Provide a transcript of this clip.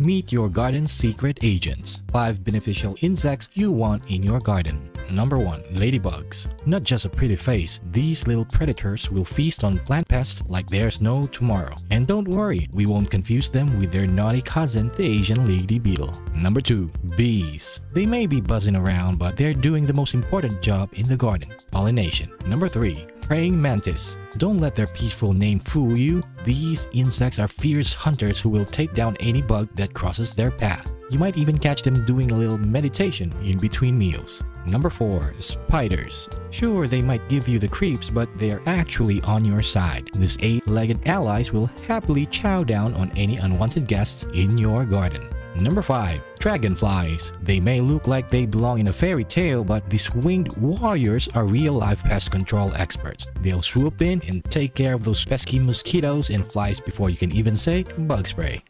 Meet your garden's secret agents. 5 beneficial insects you want in your garden. Number 1. Ladybugs. Not just a pretty face, these little predators will feast on plant pests like there's no tomorrow. And don't worry, we won't confuse them with their naughty cousin, the Asian lady beetle. Number 2. Bees. They may be buzzing around, but they're doing the most important job in the garden: pollination. Number 3. Praying mantis. Don't let their peaceful name fool you. These insects are fierce hunters who will take down any bug that crosses their path. You might even catch them doing a little meditation in between meals. Number 4. Spiders. Sure, they might give you the creeps, but they are actually on your side. These 8-legged allies will happily chow down on any unwanted guests in your garden. Number 5. Dragonflies. They may look like they belong in a fairy tale, but these winged warriors are real-life pest control experts. They'll swoop in and take care of those pesky mosquitoes and flies before you can even say bug spray.